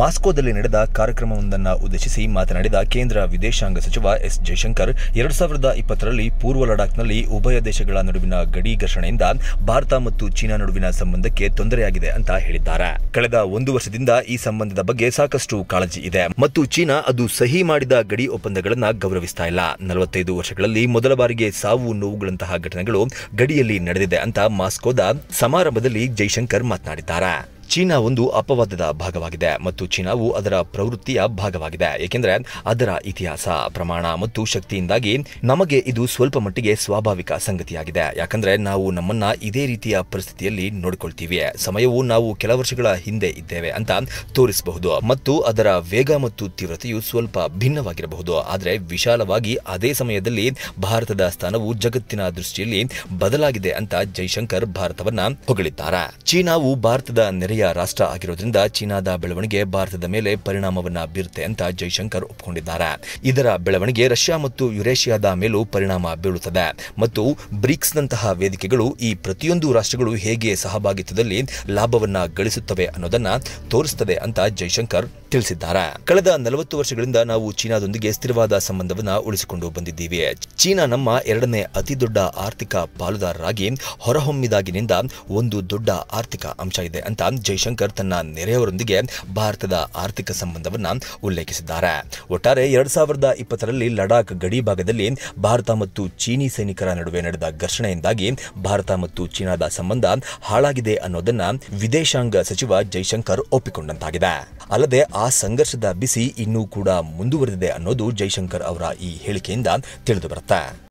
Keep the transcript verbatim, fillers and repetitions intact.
ಮಾಸ್ಕೋದಲ್ಲಿ ನಡೆದ ಕಾರ್ಯಕ್ರಮವೊಂದನ್ನು ಉದ್ದೇಶಿಸಿ ಮಾತನಾಡಿದ ಕೇಂದ್ರ ವಿದೇಶಾಂಗ ಸಚಿವ ಎಸ್ ಜೈಶಂಕರ್ ಎರಡು ಸಾವಿರದ ಇಪ್ಪತ್ತರಲ್ಲಿ ಪೂರ್ವ ಲಡಾಖ್ನಲ್ಲಿ ಉಭಯ ದೇಶಗಳ ನಡುವಿನ ಗಡಿ ಘರ್ಷಣೆಯಿಂದ ಭಾರತ ಮತ್ತು ಚೀನಾ ನಡುವಿನ ಸಂಬಂಧಕ್ಕೆ ತೊಂದರೆಯಾಗಿದೆ ಅಂತ ಹೇಳಿದ್ದಾರೆ. ಕಳೆದ ಒಂದು ವರ್ಷದಿಂದ ಈ ಸಂಬಂಧದ ಬಗ್ಗೆ ಸಾಕಷ್ಟು ಕಾಳಜಿ ಇದೆ ಮತ್ತು ಚೀನಾ ಅದು ಸಹಿ ಮಾಡಿದ ಗಡಿ ಒಪ್ಪಂದಗಳನ್ನು ಗೌರವಿಸ್ತಾ ಇಲ್ಲ. ನಲವತ್ತೈದು ವರ್ಷಗಳಲ್ಲಿ ಮೊದಲ ಬಾರಿಗೆ ಸಾವು ನೋವುಗಳಂತಹ ಘಟನೆಗಳು ಗಡಿಯಲ್ಲಿ ನಡೆದಿದೆ ಅಂತ ಮಾಸ್ಕೋದ ಸಮಾರಂಭದಲ್ಲಿ ಜೈಶಂಕರ್ ಮಾತನಾಡಿದ್ದಾರೆ. ಚೀನಾ ಒಂದು ಅಪವಾದದ ಭಾಗವಾಗಿದೆ ಮತ್ತು ಚೀನಾವು ಅದರ ಪ್ರವೃತ್ತಿಯ ಭಾಗವಾಗಿದೆ, ಏಕೆಂದರೆ ಅದರ ಇತಿಹಾಸ, ಪ್ರಮಾಣ ಮತ್ತು ಶಕ್ತಿಯಿಂದಾಗಿ ನಮಗೆ ಇದು ಸ್ವಲ್ಪ ಮಟ್ಟಿಗೆ ಸ್ವಾಭಾವಿಕ ಸಂಗತಿಯಾಗಿದೆ. ಯಾಕಂದ್ರೆ ನಾವು ನಮ್ಮನ್ನ ಇದೇ ರೀತಿಯ ಪರಿಸ್ಥಿತಿಯಲ್ಲಿ ನೋಡಿಕೊಳ್ತೀವಿ. ಸಮಯವು ನಾವು ಕೆಲ ವರ್ಷಗಳ ಹಿಂದೆ ಇದ್ದೇವೆ ಅಂತ ತೋರಿಸಬಹುದು ಮತ್ತು ಅದರ ವೇಗ ಮತ್ತು ತೀವ್ರತೆಯು ಸ್ವಲ್ಪ ಭಿನ್ನವಾಗಿರಬಹುದು, ಆದರೆ ವಿಶಾಲವಾಗಿ ಅದೇ ಸಮಯದಲ್ಲಿ ಭಾರತದ ಸ್ಥಾನವು ಜಗತ್ತಿನ ದೃಷ್ಟಿಯಲ್ಲಿ ಬದಲಾಗಿದೆ ಅಂತ ಜೈಶಂಕರ್ ಭಾರತವನ್ನ ಹೊಗಳಿದ್ದಾರೆ. ಚೀನಾವು ಭಾರತದ ನೆರೆ ರಾಷ್ಟ್ರ ಆಗಿರೋದ್ರಿಂದ ಚೀನಾದ ಬೆಳವಣಿಗೆ ಭಾರತದ ಮೇಲೆ ಪರಿಣಾಮವನ್ನ ಬೀರುತ್ತೆ ಅಂತ ಜೈಶಂಕರ್ ಒಪ್ಪಿಕೊಂಡಿದ್ದಾರೆ. ಇದರ ಬೆಳವಣಿಗೆ ರಷ್ಯಾ ಮತ್ತು ಯುರೇಷಿಯಾದ ಮೇಲೂ ಪರಿಣಾಮ ಬೀಳುತ್ತದೆ ಮತ್ತು ಬ್ರಿಕ್ಸ್ ನಂತಹ ವೇದಿಕೆಗಳು ಈ ಪ್ರತಿಯೊಂದು ರಾಷ್ಟ್ರಗಳು ಹೇಗೆ ಸಹಭಾಗಿತ್ವದಲ್ಲಿ ಲಾಭವನ್ನ ಗಳಿಸುತ್ತವೆ ಅನ್ನೋದನ್ನ ತೋರಿಸುತ್ತದೆ ಅಂತ ಜೈಶಂಕರ್ ತಿಳಿಸಿದ್ದಾರೆ. ಕಳೆದ ನಲವತ್ತು ವರ್ಷಗಳಿಂದ ನಾವು ಚೀನಾದೊಂದಿಗೆ ಸ್ಥಿರವಾದ ಸಂಬಂಧವನ್ನ ಉಳಿಸಿಕೊಂಡು ಬಂದಿದ್ದೀವಿ. ಚೀನಾ ನಮ್ಮ ಎರಡನೇ ಅತಿದೊಡ್ಡ ಆರ್ಥಿಕ ಪಾಲುದಾರರಾಗಿ ಹೊರಹೊಮ್ಮಿದಾಗಿನಿಂದ ಒಂದು ದೊಡ್ಡ ಆರ್ಥಿಕ ಅಂಶ ಇದೆ ಅಂತ ಜೈಶಂಕರ್ ತನ್ನ ನೆರೆಯವರೊಂದಿಗೆ ಭಾರತದ ಆರ್ಥಿಕ ಸಂಬಂಧವನ್ನ ಉಲ್ಲೇಖಿಸಿದ್ದಾರೆ. ಒಟ್ಟಾರೆ ಎರಡ್ ಸಾವಿರದ ಇಪ್ಪತ್ತರಲ್ಲಿ ಲಡಾಖ್ ಗಡಿ ಭಾಗದಲ್ಲಿ ಭಾರತ ಮತ್ತು ಚೀನಿ ಸೈನಿಕರ ನಡುವೆ ನಡೆದ ಘರ್ಷಣೆಯಿಂದಾಗಿ ಭಾರತ ಮತ್ತು ಚೀನಾದ ಸಂಬಂಧ ಹಾಳಾಗಿದೆ ಅನ್ನೋದನ್ನ ವಿದೇಶಾಂಗ ಸಚಿವ ಜೈಶಂಕರ್ ಒಪ್ಪಿಕೊಂಡಂತಾಗಿದೆ. ಅಲ್ಲದೆ ಆ ಸಂಘರ್ಷದ ಬಿಸಿ ಇನ್ನೂ ಕೂಡ ಮುಂದುವರೆದಿದೆ ಅನ್ನೋದು ಜೈಶಂಕರ್ ಅವರ ಈ ಹೇಳಿಕೆಯಿಂದ ತಿಳಿದುಬರುತ್ತೆ.